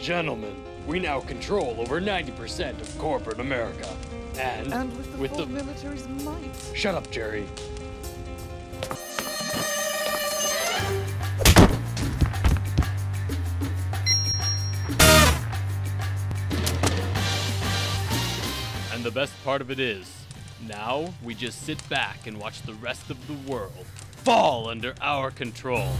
Gentlemen, we now control over 90% of corporate America. And with the military's might. Shut up, Jerry. And the best part of it is, now we just sit back and watch the rest of the world fall under our control.